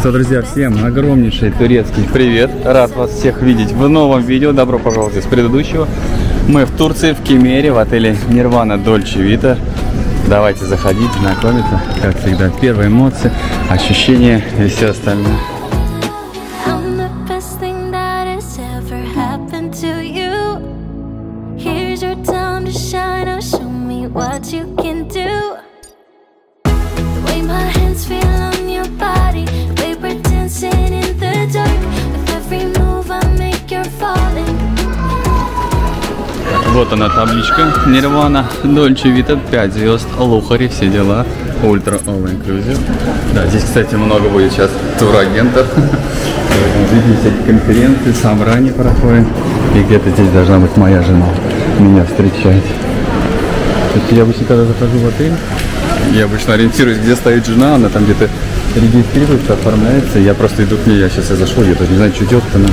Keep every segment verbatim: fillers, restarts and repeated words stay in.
Что, друзья, всем огромнейший турецкий привет. Рад вас всех видеть в новом видео. Добро пожаловать из предыдущего. Мы в Турции, в Кемере, в отеле Nirvana Dolce Vita. Давайте заходить, знакомиться. Как всегда, первые эмоции, ощущения и все остальное. Вот она табличка Nirvana Dolce Vita, пять звезд, лухари, все дела, ультра all inclusive. Да, здесь, кстати, много будет сейчас турагентов. Видите, конференции, собрания проходят. И где-то здесь должна быть моя жена меня встречать. Я обычно, когда захожу в отель, я обычно ориентируюсь, где стоит жена, она там где-то регистрируется, оформляется. Я просто иду к ней, я сейчас я зашел, я даже не знаю, что делать-то она.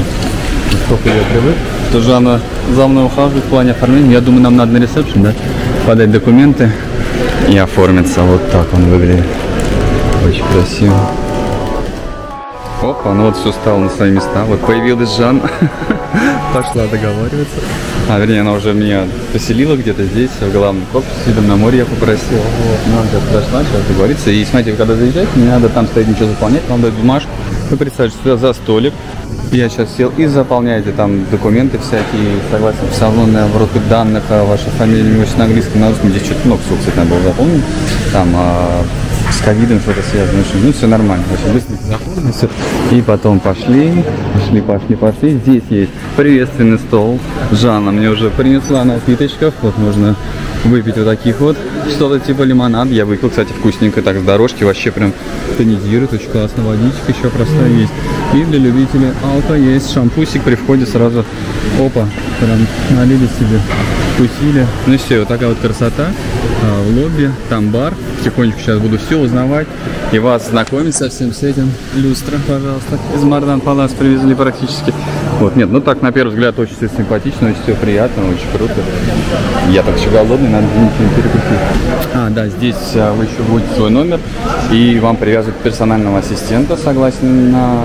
Сколько я привык, то Жанна за мной ухаживает в плане оформления. Я думаю, нам надо на ресепшн, да, подать документы и оформиться. Вот так он выглядит. Очень красиво. Опа, ну вот все стало на свои места. Вот появилась Жанна. Пошла договариваться. А, вернее, она уже меня поселила где-то здесь, в главном корпусе, видом на море я попросил. Вот, нам сейчас подошла, сейчас договориться. И смотрите, когда заезжаете, не надо там стоять ничего заполнять, вам дают бумажку. Вы представьте, сюда за столик. Я сейчас сел и заполняете там документы всякие, согласен, салонные обороты данных, ваша фамилия, имущество на английском, на русском, здесь что-то много ссылок, кстати, надо было заполнить, там а, с ковидом что-то связано, ну все нормально, очень быстренько заполнено все. И потом пошли, пошли, пошли, пошли, здесь есть приветственный стол, Жанна мне уже принесла напиточков, вот можно выпить вот таких вот, что-то типа лимонад, я выпил, кстати, вкусненько, так, с дорожки, вообще прям тонизирует, очень классно, водичка еще простая есть. И для любителей алко есть шампусик, при входе сразу, опа, прям налили себе, вкусили. Ну и все, вот такая вот красота а, в лобби, там бар, потихонечку сейчас буду все узнавать и вас знакомить со всем с этим. Люстра, пожалуйста, из Marden Palace привезли практически. Вот, нет, ну так, на первый взгляд, очень все симпатично, очень все приятно, очень круто. Я так еще голодный, надо ничего не перекусить. А, да, здесь а, вы еще будете свой номер, и вам привязывают персонального ассистента, согласен на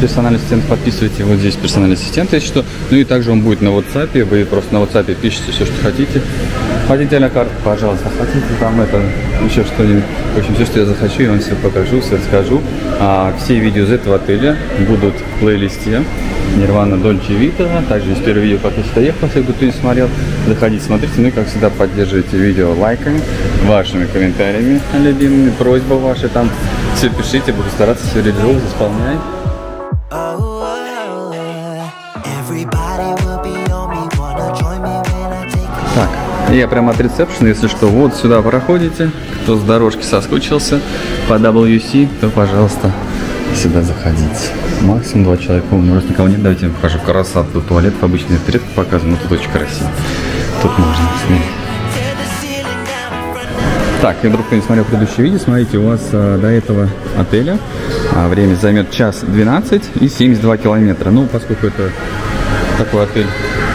персональный ассистент, подписывайте вот здесь персональный ассистент, если что. Ну и также он будет на WhatsApp, вы просто на WhatsApp пишете все, что хотите. Хотите а-ля карту, пожалуйста, хотите там это, еще что-нибудь. В общем, все, что я захочу, я вам все покажу, все расскажу. А все видео из этого отеля будут в плейлисте Nirvana Dolce Vita. Также есть первое видео, как я сюда ехал, если кто не смотрел. Заходите, смотрите. Ну и, как всегда, поддерживайте видео лайками, вашими комментариями любимыми, просьбы ваши там. Все пишите, буду стараться все реализовать, исполнять. Так, я прямо от ресепшена, если что, вот сюда проходите. Кто с дорожки соскучился по дабл ю си, то, пожалуйста, сюда заходите. Максимум два человека, ну раз никого нет, давайте я покажу красоту. Туалет обычно это редко показываю, но тут очень красиво. Тут можно снять. Так, я вдруг кто не смотрел предыдущее видео, смотрите, у вас а, до этого отеля а, время займет час двенадцать и семьдесят два километра. Ну, поскольку это такой отель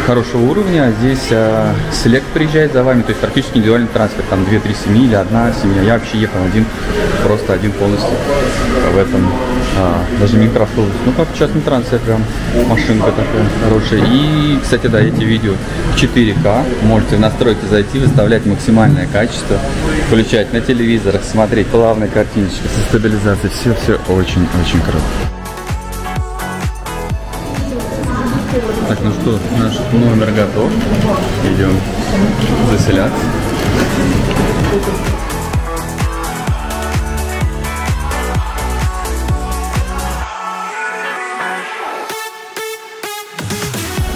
хорошего уровня, здесь а, селект приезжает за вами, то есть практически индивидуальный трансфер, там две-три семьи или одна семья. Я вообще ехал один, просто один полностью в этом, а, даже микроавтобус, ну как частный трансфер, прям машинка такая хорошая. И, кстати, да, эти видео четыре ка, можете в настройки зайти, выставлять максимальное качество, включать на телевизорах, смотреть плавные картиночки со стабилизацией, все-все очень-очень круто. Так, ну что, наш номер готов, идем заселяться.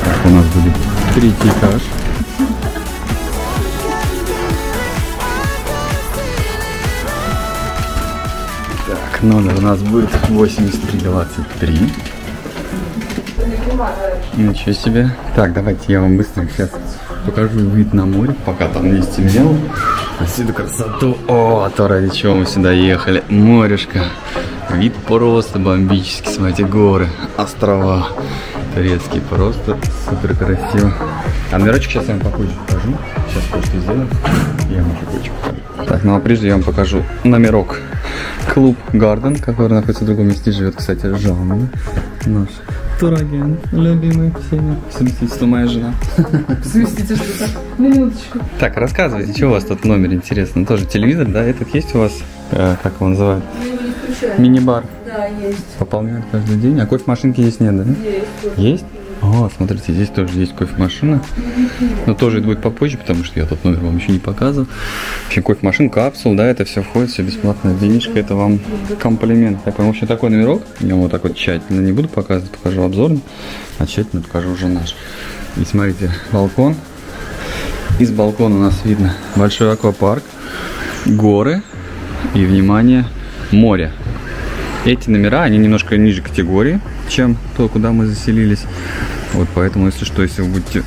Так, у нас будет третий этаж. Так, номер у нас будет восемьдесят три двадцать три. Ничего себе. Так, давайте я вам быстро сейчас покажу вид на море, пока там не стемнело. Отсюда красоту. О, то ради чего мы сюда ехали. Морешка. Вид просто бомбический. Смотрите, горы, острова. Турецкий просто супер красиво. А номерочек сейчас я вам попозже покажу. Сейчас кое-что сделаем. Я вам еще кое-что покажу. Так, ну а прежде я вам покажу номерок. Клуб Гарден, который находится в другом месте, живет, кстати, Жанна. Наш турагент, любимый всеми. Совместительство, моя жена. Совместительство, минуточку. Так, рассказывайте, что у вас тут номер интересно. Тоже телевизор, да? Этот есть у вас? Как его называют? Мини-бар. Да, есть. Пополняют каждый день. А кофе-машинки здесь нет, да? Есть. Есть? О, смотрите, здесь тоже есть кофе-машина. Но тоже это будет попозже, потому что я тот номер вам еще не показывал. Вообще, кофе-машин, капсул, да, это все входит, все бесплатно. Денежка, это вам комплимент. Так, в общем, такой номерок. Я его вот так вот тщательно не буду показывать, покажу обзорно. А тщательно покажу уже наш. И смотрите, балкон. Из балкона у нас видно большой аквапарк, горы и, внимание, море. Эти номера, они немножко ниже категории, чем то, куда мы заселились. Вот поэтому, если что, если вы будете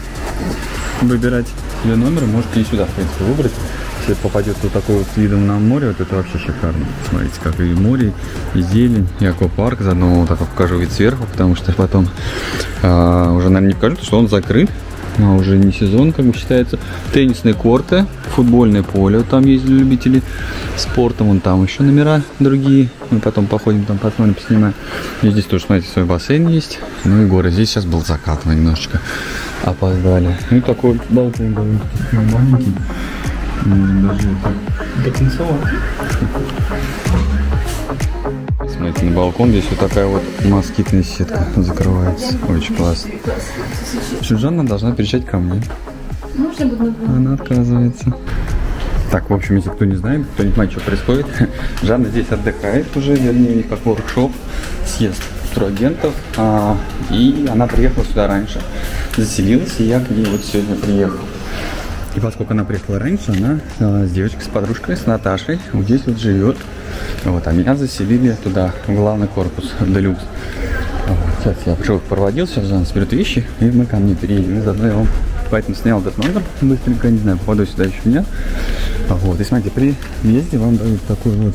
выбирать себе номер, можете и сюда, в принципе, выбрать. Если попадет вот такой вот видом на море, вот это вообще шикарно. Смотрите, как и море, и зелень, и аквапарк. Заодно вот так вот покажу вид сверху, потому что потом а, уже нам не покажут, что он закрыт. А уже не сезон, как бы считается. Теннисные корты, футбольное поле, вот там есть для любителей спорта. Вон там еще номера другие. Мы потом походим, там посмотрим, поснимаем. И здесь тоже, смотрите, свой бассейн есть. Ну и горы. Здесь сейчас был закат, мы немножечко опоздали. Ну и такой вот балкон был маленький. Даже потанцевать. Смотрите, на балкон здесь вот такая вот москитная сетка закрывается. Очень классно. Жанна должна переезжать ко мне. Она отказывается. Так, в общем, если кто не знает, кто не понимает, что происходит, Жанна здесь отдыхает уже, вернее, у них как воркшоп, съезд турагентов. А, и она приехала сюда раньше. Заселилась, и я к ней вот сегодня приехал. И поскольку она приехала раньше, она а, с девочкой, с подружкой, с Наташей, вот здесь вот живет. Вот, а меня заселили туда, в главный корпус, в Делюкс. Сейчас я пришел, проводил, сейчас Жанна соберет вещи, и мы ко мне переедем. И заодно я вам поэтому снял этот номер быстренько, не знаю, попаду сюда еще нет. Вот, и смотрите, при въезде вам дают такой вот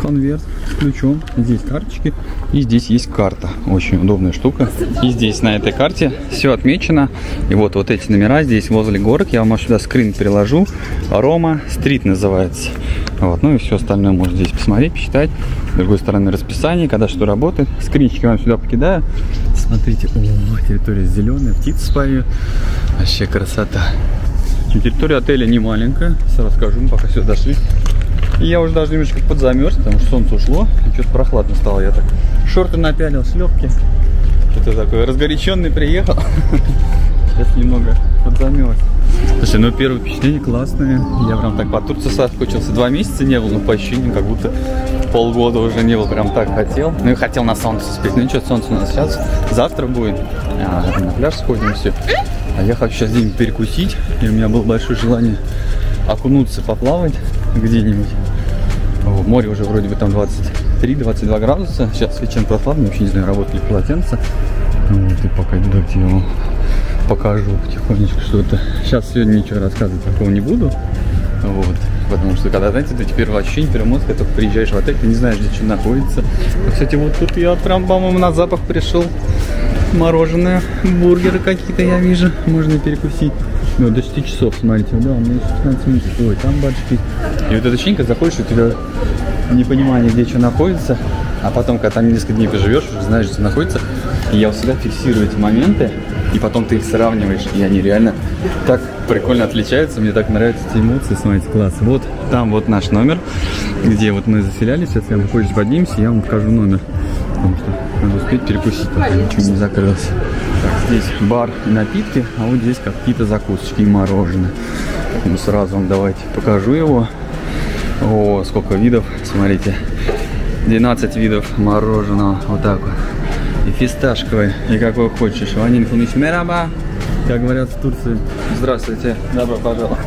конверт с ключом. Здесь карточки, и здесь есть карта. Очень удобная штука. И здесь на этой карте все отмечено. И вот, вот эти номера здесь возле город. Я вам, может, сюда скрин приложу. Рома Стрит называется. Вот, ну и все остальное можно здесь посмотреть, посчитать. С другой стороны, расписание, когда что работает. Скринчики вам сюда покидаю. Смотрите, о, территория зеленая, птицы поют. Вообще красота. Территория отеля не маленькая. Сразу скажу, мы пока сюда дошли. И я уже даже немножечко подзамерз, потому что солнце ушло, и что-то прохладно стало. Я так шорты напялил, шлепки. Что-то такое, разгоряченный приехал. Сейчас немного подзамерз. Слушай, ну первые впечатления классные. Я прям так по Турции соскучился. Два месяца не был, но по ощущениям как будто полгода уже не был. Прям так хотел. Ну и хотел на солнце успеть. Ну ничего, солнце у нас сейчас. Завтра будет. А, на пляж сходим все. А я хочу сейчас где-нибудь перекусить. И у меня было большое желание окунуться, поплавать где-нибудь. Море уже вроде бы там двадцать три — двадцать два градуса. Сейчас вечером прохладно, вообще не знаю, работали полотенца. Вот, и пока иду, давайте я вам покажу потихонечку что-то. Сейчас сегодня ничего рассказывать такого не буду. Вот. Потому что, когда, знаете, эти первые ощущения, первый мозг, когда только приезжаешь в отель, ты не знаешь, где что находится. А, кстати, вот тут я прям, по-моему, на запах пришел. Мороженое, бургеры какие-то я вижу. Можно перекусить. Ну, до шести часов, смотрите, да, у меня шестнадцать минут. Ой, там батчики. И вот эта ощущение, заходишь, у тебя непонимание, где что находится. А потом, когда там несколько дней поживешь, уже знаешь, где находится. И я у себя фиксирую эти моменты, и потом ты их сравниваешь. И они реально так прикольно отличаются. Мне так нравятся эти эмоции, смотрите, класс. Вот там вот наш номер, где вот мы заселялись. Сейчас я вам хочешь поднимемся, я вам покажу номер. Потому что надо успеть перекусить, пока ничего не закрылось. Так, здесь бар и напитки, а вот здесь какие-то закусочки и мороженое. Ну, сразу вам давайте покажу его. О, сколько видов, смотрите. двенадцать видов мороженого, вот так вот. И фисташковое, и какой хочешь. Ваниль фунич мераба, как говорят в Турции. Здравствуйте, добро пожаловать.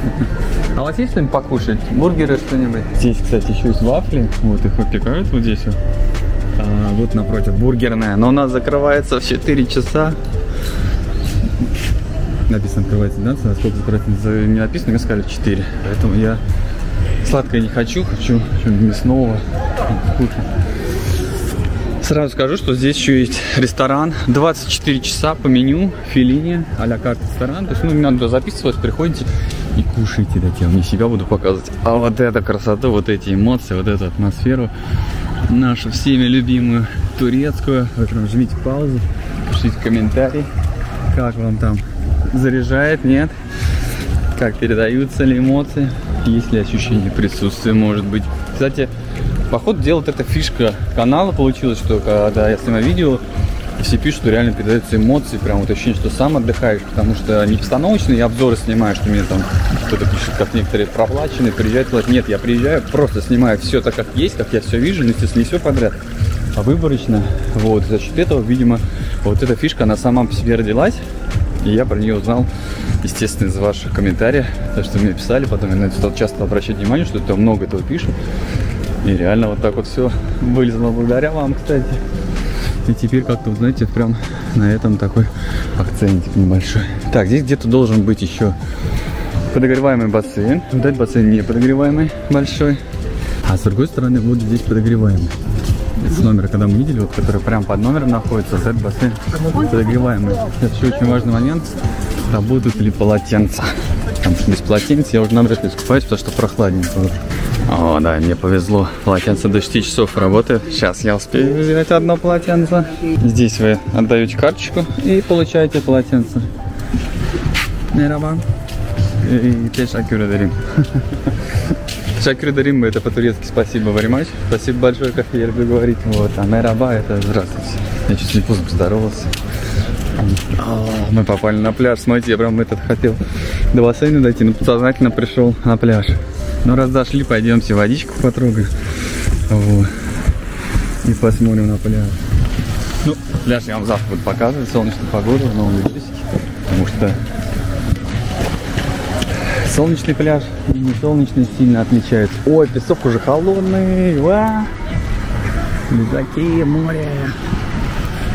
А у вас есть что-нибудь покушать? Бургеры, что-нибудь? Здесь, кстати, еще есть вафли. Вот их выпекают вот здесь вот. А, вот напротив бургерная, но у нас закрывается в четыре часа. Написано открывается двенадцать, насколько закрывается не написано, мне сказали в четыре. Поэтому я сладкое не хочу, хочу что-нибудь мясного. Сразу скажу, что здесь еще есть ресторан. двадцать четыре часа по меню, феллини, а-ля карт ресторан. То есть, ну, не надо туда записываться, приходите и кушайте. Да, я вам не себя буду показывать. А вот эта красота, вот эти эмоции, вот эту атмосферу, нашу всеми любимую турецкую. Вот прям жмите паузу, пишите комментарий, как вам там заряжает, нет? Как передаются ли эмоции? Есть ли ощущение присутствия, может быть? Кстати, походу делает эта фишка канала получилась, что когда я снимаю видео, все пишут, что реально передаются эмоции, прям вот ощущение, что сам отдыхаешь, потому что не постановочные обзоры снимаю, что мне там кто-то пишет, как некоторые проплаченные, приезжают, говорят, нет, я приезжаю, просто снимаю все так, как есть, как я все вижу, но, естественно, не все подряд, а выборочно. Вот, за счет этого, видимо, вот эта фишка, она сама по себе родилась, и я про нее узнал, естественно, из ваших комментариев, то, что мне писали, потом я на это стал часто обращать внимание, что это много этого пишут. И реально вот так вот все вылезло благодаря вам, кстати. И теперь как-то, знаете, прям на этом такой акцентик небольшой. Так, здесь где-то должен быть еще подогреваемый бассейн. Дать бассейн не подогреваемый большой. А с другой стороны вот здесь подогреваемый. С номера, когда мы видели, вот который прям под номером находится, этот бассейн подогреваемый. Это еще очень важный момент. Работают ли полотенца? Потому что без полотенец я уже навряд ли искупаюсь, потому что прохладненько. О, да, мне повезло. Полотенце до шести часов работает. Сейчас я успею взять одно полотенце. Здесь вы отдаете карточку и получаете полотенце. Мераба. И те шакюры дарим. Шакюры дарим, это по-турецки спасибо, варимач. Спасибо большое, как я люблю говорить. Вот, а мераба это здравствуйте. Я чуть не поздно поздоровался. Мы попали на пляж. Смотрите, я прям этот хотел до бассейна дойти, но подсознательно пришел на пляж. Ну, раз зашли, пойдемте водичку потрогаем. Вот. И посмотрим на пляж. Ну, пляж я вам завтра буду показывать, солнечную погоду, но он видите, потому что солнечный пляж и не солнечный сильно отличаются. Ой, песок уже холодный. Ва! Лизаки, море.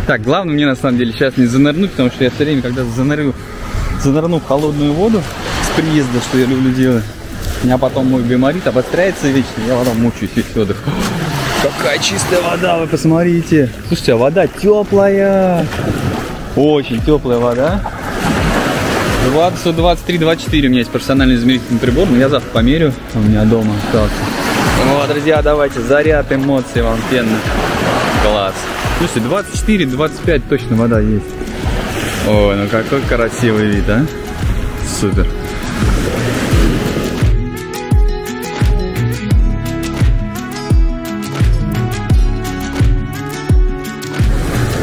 Так, главное мне на самом деле сейчас не занырнуть, потому что я все время, когда занырю, занырну в холодную воду с приезда, что я люблю делать. У меня потом мой гайморит обостряется вечно, я потом мучаюсь весь отдых. Какая чистая вода, вы посмотрите. Слушайте, а вода теплая. Очень теплая вода. двадцать, двадцать три, двадцать четыре. У меня есть персональный измерительный прибор, но я завтра померю. У меня дома остался. Вот, друзья, давайте заряд эмоций вам пенных. Класс. Слушайте, двадцать четыре, двадцать пять точно вода есть. Ой, ну какой красивый вид, а. Супер.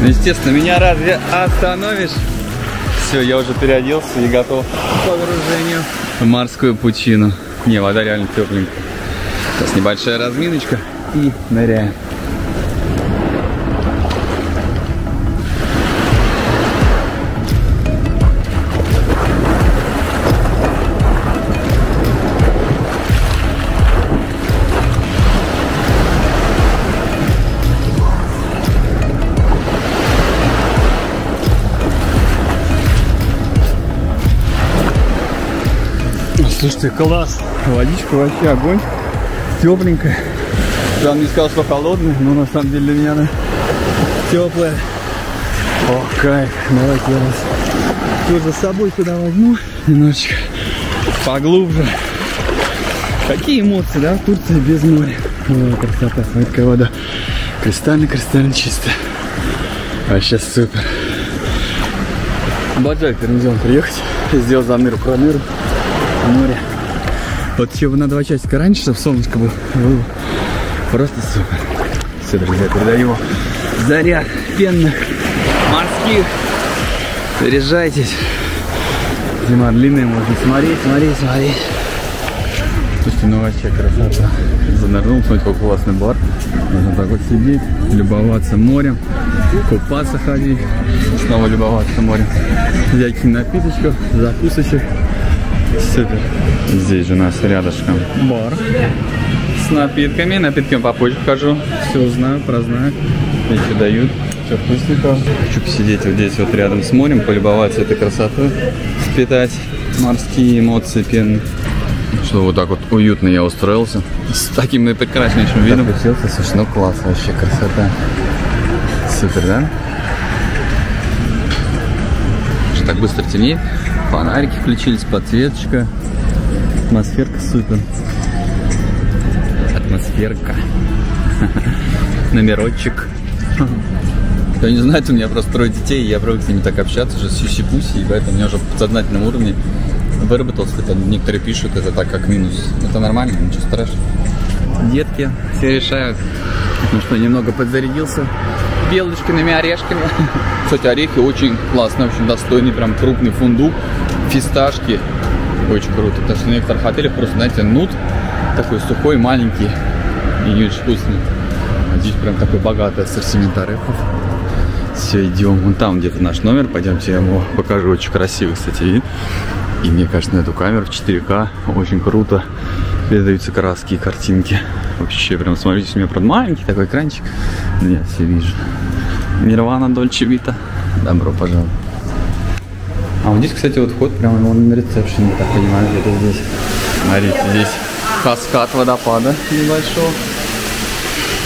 Ну, естественно, меня разве остановишь? Все, я уже переоделся и готов к погружению в морскую пучину. Не, вода реально тепленькая. Сейчас небольшая разминочка и ныряем. Слушайте, класс! Водичка вообще огонь. Тепленькая. Сам не сказал, что холодная, но на самом деле для меня она теплая. О, кайф! Давайте я вас тоже с собой сюда возьму. Немножечко поглубже. Какие эмоции, да, в Турции без моря. О, красота, смотрите, какая вода. Кристально-кристально чистая. Вообще супер. Баджай перенесем приехать. Сделал замеру про миру. Море. Вот еще бы на два часика раньше, чтобы солнышко было. Просто супер. Все, друзья, передаю заряд пенных морских. Заряжайтесь. Зима длинная, можно смотреть, смотреть, смотреть. Слушайте, ну вообще красота. Занырнул, смотрите, какой классный бар. Можно так вот сидеть, любоваться морем, купаться ходить, снова любоваться морем. Взять напиточков, закусочек. Супер. Здесь же у нас рядышком бар с напитками. Напитками попозже покажу. Все узнаю, прознаю. Еще дают. Все вкусненько. Хочу посидеть вот здесь вот рядом с морем, полюбоваться этой красотой, впитать морские эмоции пены. Что вот так вот уютно я устроился. С таким и прекраснейшим видом. Слушай, ну класс, вообще красота. Супер, да? Что так быстро темнеет. Фонарики включились, подсветочка. Атмосферка супер. Атмосферка. Номерочек. Кто не знает, у меня просто трое детей, и я привык с ними так общаться, уже сюси-пуси, и поэтому у меня уже в подсознательном уровне выработался, это некоторые пишут это так, как минус. Это нормально, ничего страшного. Детки все решают. Ну что, немного подзарядился белочкиными орешками. Кстати, орехи очень классные, очень достойные, прям крупный фундук, фисташки. Очень круто, потому что на некоторых отелях просто, знаете, нут такой сухой, маленький и не очень вкусный. А здесь прям такой богатый ассортимент орехов. Все, идем. Вон там где-то наш номер, пойдемте я ему покажу. Очень красивый, кстати, вид. И мне кажется, на эту камеру в четыре ка очень круто передаются краски и картинки. Вообще, прям смотрите, у меня прям маленький такой экранчик. Но я все вижу. Nirvana Dolce Vita. Добро пожаловать. А вот здесь, кстати, вот вход прямо на ресепшене, я так понимаю, где-то здесь. Смотрите, здесь каскад водопада небольшого.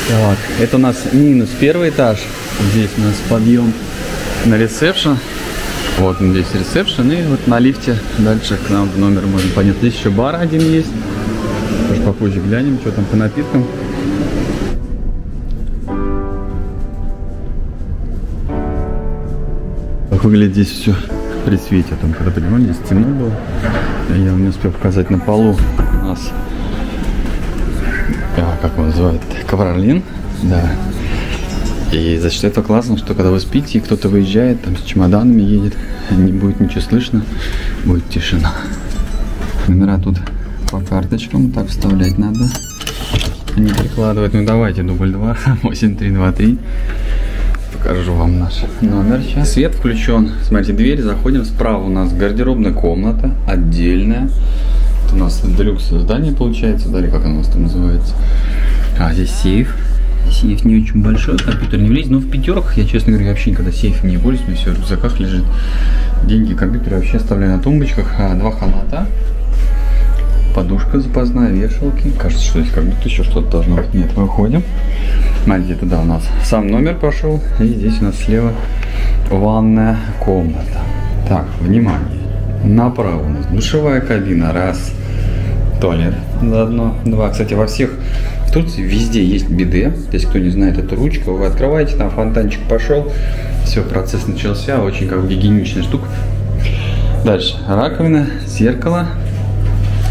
Так, это у нас минус первый этаж. Здесь у нас подъем на ресепшен. Вот он здесь ресепшен, и вот на лифте дальше к нам в номер можно понять. Здесь еще бар один есть. Тоже попозже глянем, что там по напиткам. Как выглядит здесь все при свете. Там, когда понимали, здесь темно было. Я вам не успел показать на полу. У нас, а, как он называет, ковролин. Да. И за счет этого классно, что когда вы спите и кто-то выезжает, там с чемоданами едет, не будет ничего слышно, будет тишина. Номера тут по карточкам, так вставлять надо. Не прикладывать. Ну давайте, дубль два, восемь три два три. Покажу вам наш номер сейчас. Свет включен. Смотрите, дверь, заходим. Справа у нас гардеробная комната, отдельная. Это у нас делюкс здание получается, далее как оно у нас там называется. А здесь сейф. Сейф не очень большой, компьютер не влезет, но в пятерках я, честно говоря, вообще никогда сейфом не пользуюсь, у меня все в рюкзаках лежит. Деньги, компьютер вообще оставляю на тумбочках. А, два халата, подушка запасная, вешалки. Кажется, что здесь как будто еще что-то должно быть. Нет, мы уходим. Смотрите, туда у нас сам номер пошел, и здесь у нас слева ванная комната. Так, внимание, направо у нас душевая кабина, раз, туалет заодно, два. Кстати, во всех... Тут везде есть биде, если кто не знает, эту ручку вы открываете, там фонтанчик пошел, все, процесс начался, очень как бы гигиеничная штука. Дальше раковина, зеркало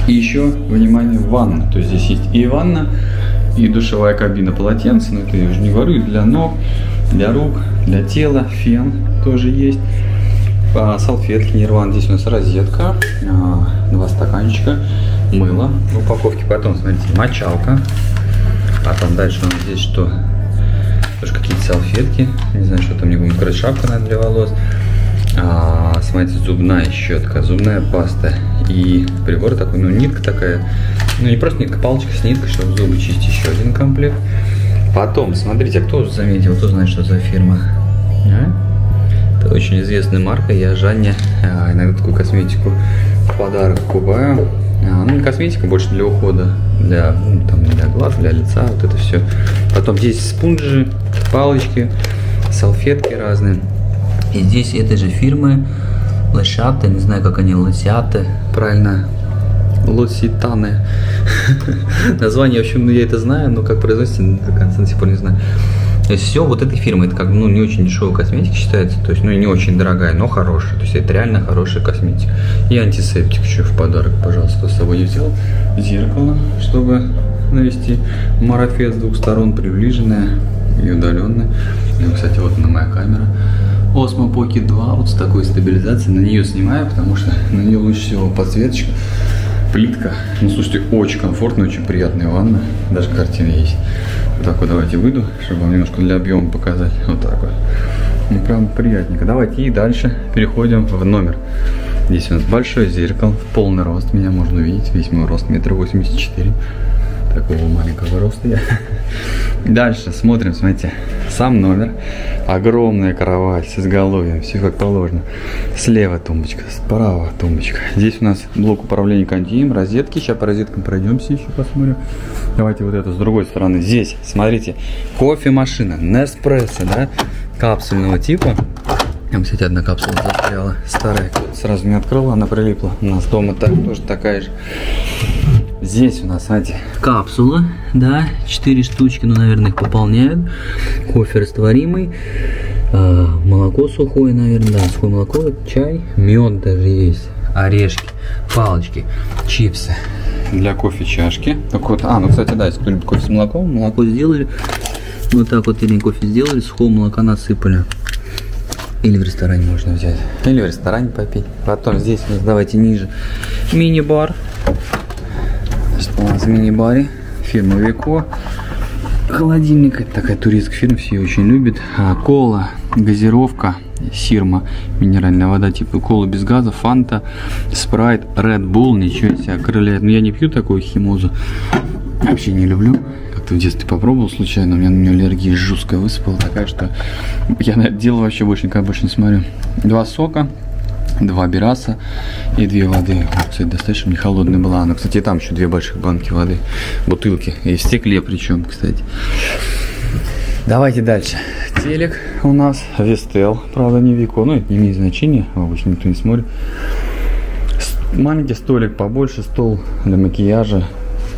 и еще, внимание, ванна, то есть здесь есть и ванна, и душевая кабина, полотенце, но это я уже не говорю, и для ног, для рук, для тела, фен тоже есть, а, салфетки, Nirvana, здесь у нас розетка, а, два стаканчика, мыло в упаковке, потом, смотрите, мочалка. А там дальше у нас здесь что? Тоже какие-то салфетки. Не знаю, что там не будем. Короче, шапка, наверное, для волос. А, смотрите, зубная щетка, зубная паста. И прибор такой, ну, нитка такая. Ну, не просто нитка, палочка с ниткой, чтобы зубы чистить. Еще один комплект. Потом, смотрите, а кто заметил, кто знает, что за фирма? А? Это очень известная марка. Я Жанне а, иногда такую косметику в подарок покупаю. А, ну, не косметика, больше для ухода. Для, ну, там, для глаз, для лица, вот это все. Потом здесь спунжи, палочки, салфетки разные. И здесь этой же фирмы лосяты, не знаю, как они, лосяты, правильно, лоситаны. Название, в общем, я это знаю, но как произносится, до конца до сих пор не знаю. То есть все вот этой фирмы, это как, ну, не очень дешевая косметика считается, то есть, ну, и не очень дорогая, но хорошая, то есть это реально хорошая косметика. И антисептик еще в подарок, пожалуйста, с собой не взял. Зеркало, чтобы навести марафет с двух сторон, приближенное и удаленное. И, кстати, вот она моя камера. Osmo Pocket два, вот с такой стабилизацией, на нее снимаю, потому что на нее лучше всего подсветочка, плитка. Ну, слушайте, очень комфортная, очень приятная ванна, даже картина есть. Вот так вот давайте выйду, чтобы вам немножко для объема показать. Вот так вот. Ну, прям приятненько. Давайте и дальше переходим в номер. Здесь у нас большое зеркало, в полный рост. Меня можно увидеть, весь мой рост метр восемьдесят четыре. Такого маленького роста я. Дальше смотрим, смотрите, сам номер. Огромная кровать с изголовьем, все как положено. Слева тумбочка, справа тумбочка. Здесь у нас блок управления кондием, розетки. Сейчас по розеткам пройдемся еще посмотрим. Давайте вот это с другой стороны. Здесь, смотрите, кофемашина, Nespresso, да? капсульного типа. Там, кстати, одна капсула застряла. Старая сразу не открыла, она прилипла. У нас дома так, тоже такая же. Здесь у нас, знаете, капсулы, да, четыре штучки, ну, наверное, их пополняют. Кофе растворимый, э, молоко сухое, наверное, да, сухое молоко, чай, мед даже есть, орешки, палочки, чипсы. Для кофе чашки. Так вот, а, ну, кстати, да, если кто любит кофе с молоком, молоко сделали, вот так вот, или кофе сделали, сухого молока насыпали. Или в ресторане можно взять, или в ресторане попить. Потом здесь у нас, давайте ниже, мини-бар. Что у нас в мини-баре? Фирма Веко. Холодильник. Это такая туристская фирма, все ее очень любят. А, кола, газировка, сирма, минеральная вода типа кола без газа, фанта, спрайт, Red Bull. Ничего себе, окрыляет. Но я не пью такую химозу. Вообще не люблю. Как-то в детстве попробовал случайно, у меня на нее аллергия жесткая высыпала, такая, что я на это дело вообще больше никогда больше не смотрю. Два сока, два бираса и две воды. Вот, кстати, достаточно не холодная была. Она, кстати, там еще две больших банки воды, бутылки. И в стекле причем, кстати. Давайте дальше. Телек у нас Vestel, правда не Веко, но это не имеет значения, обычно никто не смотрит. Маленький столик побольше, стол для макияжа.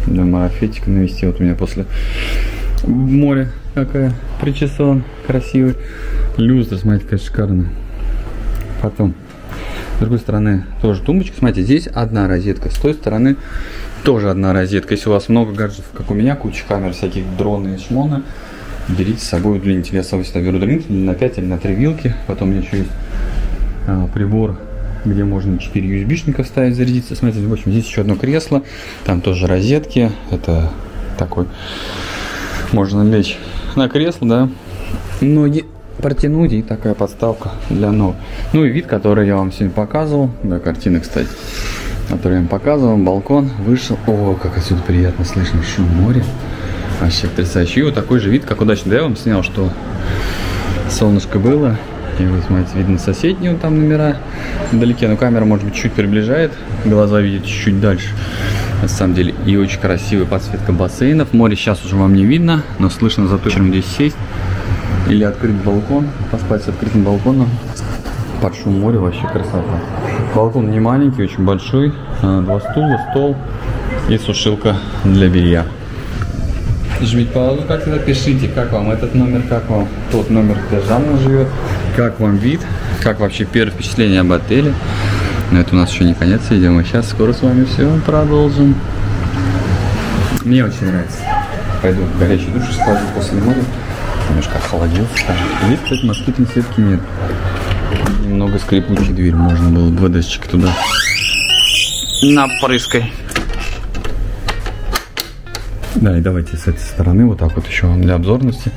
Для марафетика навести. Вот у меня после моря какая причесон красивый. Люстра, смотрите, конечно, шикарная. Потом, с другой стороны, тоже тумбочка. Смотрите, здесь одна розетка, с той стороны тоже одна розетка. Если у вас много гаджетов, как у меня, куча камер всяких, дроны и шмоны, берите с собой удлинитель. Я с собой всегда беру удлинитель на пять или на три вилки. Потом у меня еще есть а, прибор, где можно четыре ю эс би-шника вставить, зарядиться. Смотрите, в общем, здесь еще одно кресло, там тоже розетки. Это такой, можно лечь на кресло, да, ноги протянуть, и такая подставка для ног. Ну и вид, который я вам сегодня показывал, да, картина, кстати, которую я вам показывал, балкон, вышел. О, как отсюда приятно слышно шум моря, вообще потрясающе. И вот такой же вид, как удачно, да, я вам снял, что солнышко было. И вот, смотрите, видно соседние вот там номера вдалеке, но камера, может быть, чуть приближает, глаза видят чуть-чуть дальше. На самом деле, и очень красивая подсветка бассейнов. Море сейчас уже вам не видно, но слышно зато, чем здесь сесть или открыть балкон, поспать с открытым балконом. Под шум моря вообще красота. Балкон не маленький, очень большой, два стула, стол и сушилка для белья. Жмите паузу, как всегда, пишите, как вам этот номер, как вам тот номер, где Жанна живет, как вам вид, как вообще первое впечатление об отеле. Но это у нас еще не конец видео, мы сейчас скоро с вами все продолжим. Мне очень нравится. Пойду в горячий душ, скажу после моря. Немножко охолодился. Здесь, кстати, москитной сетки нет. Немного скрипучей дверь, можно было два датчика туда напрыскай. Да, и давайте с этой стороны вот так вот еще для обзорности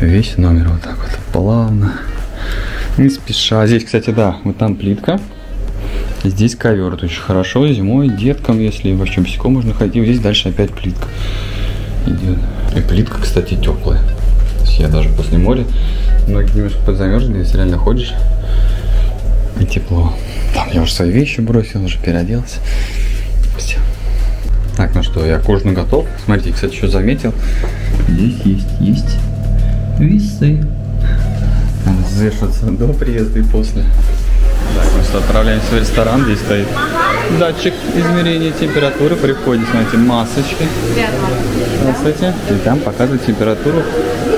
весь номер вот так вот плавно, не спеша. Здесь, кстати, да, вот там плитка, здесь ковер, это очень хорошо зимой, деткам, если вообще босиком можно ходить. Здесь дальше опять плитка идет. И плитка, кстати, теплая. То есть я даже после моря ноги немножко подзамерзли, если реально ходишь, и тепло. Там я уже свои вещи бросил, уже переоделся. Все. Так, ну что, я к ужину готов. Смотрите, кстати, еще заметил. Здесь есть, есть весы. Надо взвешиваться до приезда и после. Так, мы что, отправляемся в ресторан. Здесь стоит датчик измерения температуры при входе. Смотрите, масочки. Здравствуйте. И там показывает температуру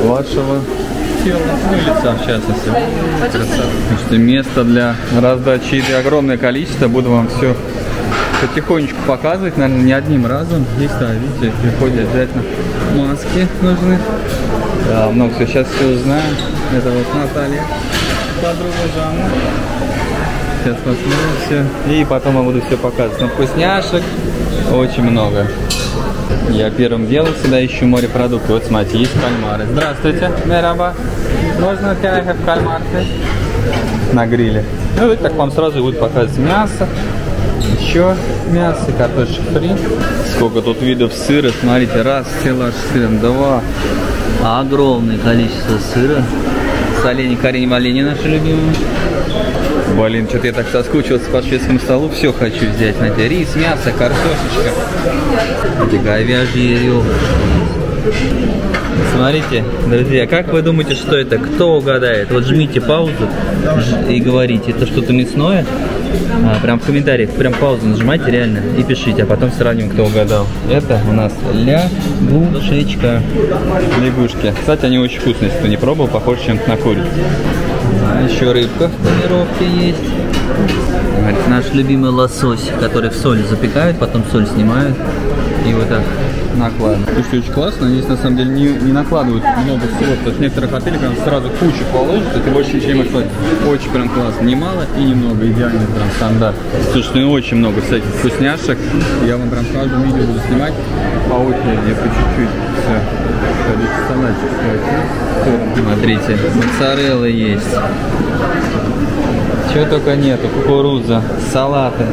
вашего тела, ну, лица, в частности. Красота. Значит, место для раздачи еды огромное количество. Буду вам все потихонечку показывать, наверное, не одним разом. Здесь, да, видите, в приходе обязательно маски нужны. Да, много все, сейчас все узнаем. Это вот Наталья, подруга Жанна. Сейчас посмотрим все. И потом я буду все показывать. Но вкусняшек очень много. Я первым делом всегда ищу морепродукты. Вот, смотрите, есть кальмары. Здравствуйте, мераба. Можно в кальмары на гриле. Ну, вот так вам сразу будут показывать мясо. Еще мясо, картошек фри. Сколько тут видов сыра, смотрите, раз стеллаж с сыром, два. Огромное количество сыра. Соленье, корень малини наши любимые. Блин, что-то я так соскучился по шведскому столу, все хочу взять. Смотрите, рис, мясо, картошечка. Эти говяжьи ребра. Смотрите, друзья, как вы думаете, что это? Кто угадает? Вот жмите паузу и говорите, это что-то мясное. А, прям в комментариях, прям паузу нажимайте реально и пишите, а потом сравним, кто угадал. Это у нас лягушечка. Лягушки. Кстати, они очень вкусные, если кто не пробовал, похоже чем-то на курицу. А еще рыбка в панировке есть. Наш любимый лосось, который в соли запекают, потом соль снимают и вот так накладывают. Слушайте, очень классно, здесь на самом деле не, не накладывают много всего, то есть в некоторых отелях прям сразу кучу положат, и ты больше ничего не можешь положить. Очень прям классно, немало и немного, идеальный прям стандарт. Слушайте, ну очень много всяких вкусняшек, я вам прям в каждом видео буду снимать по очереди, по чуть-чуть все. Смотрите, моцарелла есть. Чего только нету, кукуруза, салаты.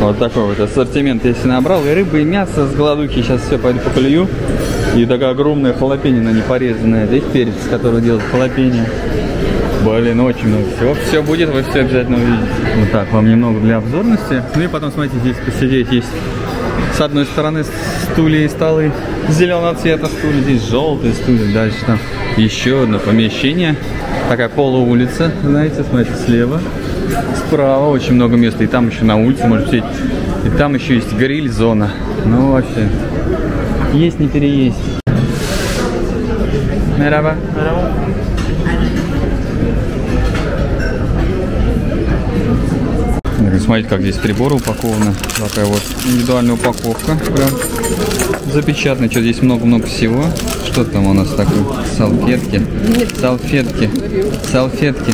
Вот такой вот ассортимент я себе набрал. И рыба, и мясо с голодухи. Сейчас все пойду поплюю. И такая огромная халапенина не порезанная. Здесь перец, который делает халапеньо. Блин, очень много всего. Все будет, вы все обязательно увидите. Вот так, вам немного для обзорности. Ну и потом, смотрите, здесь посидеть есть. С одной стороны стулья и столы зеленого цвета, стулья, здесь желтые стулья. Дальше там еще одно помещение. Такая полуулица, знаете, смотрите, слева, справа очень много места, и там еще на улице можно сидеть, и там еще есть гриль-зона. Ну, вообще, есть не переесть. Мераба. Смотрите, как здесь приборы упакованы, такая вот индивидуальная упаковка, прям запечатанная, что здесь много-много всего. Что там у нас такое? Салфетки, салфетки, салфетки,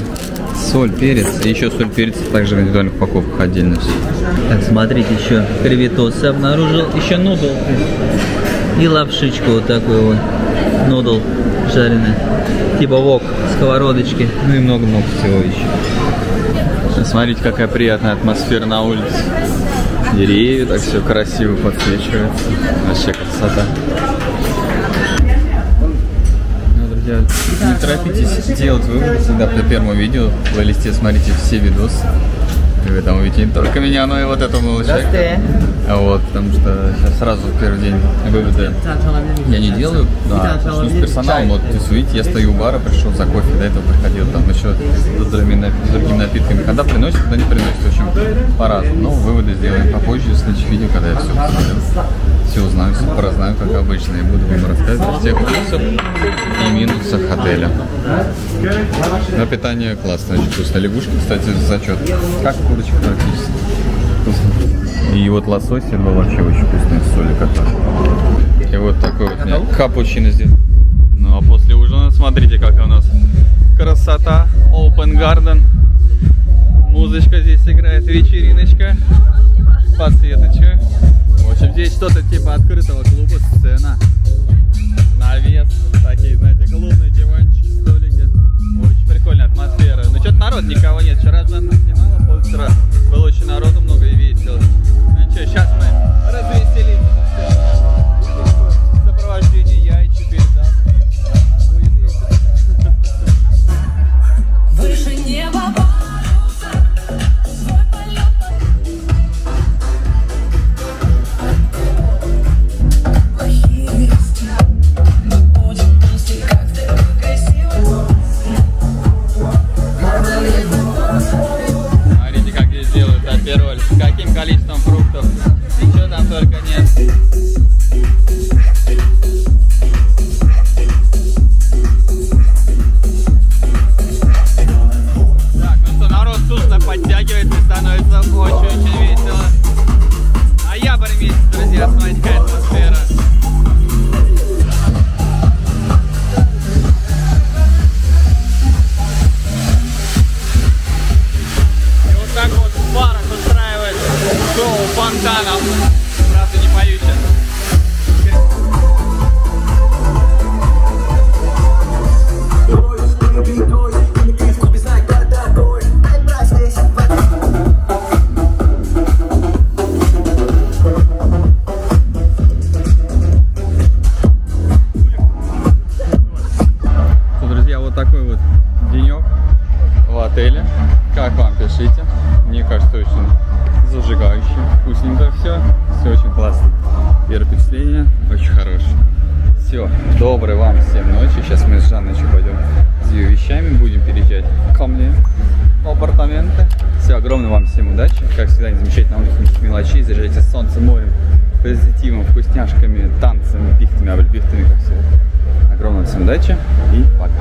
соль, перец, и еще соль, перец, также в индивидуальных упаковках отдельно все. Так, смотрите, еще креветосы обнаружил, еще нудл и лапшичку вот такую вот, нудл жареный, типа вок, сковородочки, ну и много-много всего еще. Смотрите, какая приятная атмосфера на улице. Деревья, так все красиво подсвечивается, вообще красота. Не торопитесь делать выводы всегда при первом видео. В плейлисте смотрите все видосы. И вы там увидите не только меня, но и вот этого малыша. А вот, потому что сейчас сразу в первый день выводы я не делаю. Да, начну с персоналом. Вот здесь увидите, я стою у бара, пришел за кофе, до этого приходил там еще с другими напитками. Когда приносят, когда не приносят, в общем, по-разному. Но выводы сделаем попозже, в следующих видео, когда я все посмотрю. Все узнаю, все поразнаю, как обычно, и буду вам рассказывать о всех плюсах и минусах отеля. Но питание классное, очень вкусно. Лягушки, кстати, зачет. Как курочка практически. Вкусно. И вот лосось был вообще очень вкусный, с соли кота. И вот такой вот у меня капучино здесь. Ну а после ужина, смотрите, какая у нас красота. Open Garden. Музычка здесь играет, вечериночка. Подсветочка. В общем, здесь что-то типа открытого клуба, сцена, навес, такие, знаете, клубные диванчики, столики. Очень прикольная атмосфера. Ну что-то народ, никого нет. Вчера Жанна снимала, позавчера было очень народу много и весело. Ну что, сейчас мы развеселимся. Сопровождение я и четыре, да? Выше неба. Очень вкусненько все, все очень классно. Первое впечатление очень хорошее. Все, доброй вам всем ночи. Сейчас мы с Жанной пойдем с ее вещами. Будем переезжать ко мне в апартаменты. Все, огромное вам всем удачи. Как всегда, не замечайте на улице никаких мелочей. Заряжайтесь солнцем, морем, позитивом, вкусняшками, танцами, пихтами, облепихтами, как всегда. Огромное всем удачи и пока.